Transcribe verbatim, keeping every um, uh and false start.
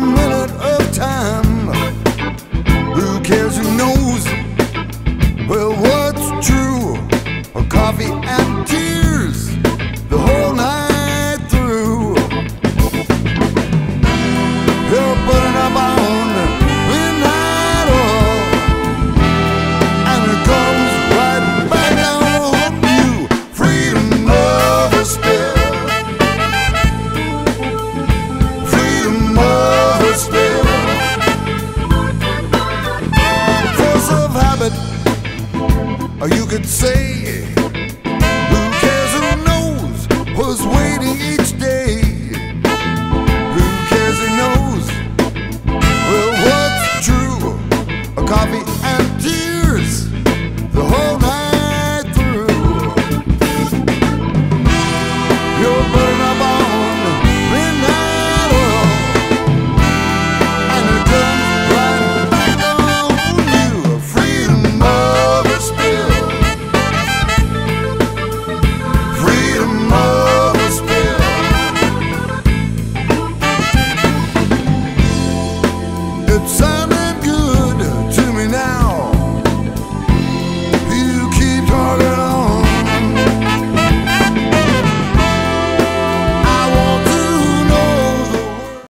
minute of time. Who cares, who knows? Well, what's true? A coffee and tears the whole night through. They're putting up on midnight oil, and it comes right back down on you. Freedom of a spill, freedom of a spill. Force of habit, or you could say, who cares, who knows, who's waiting each day. Who cares, who knows? Well, what's true? A coffee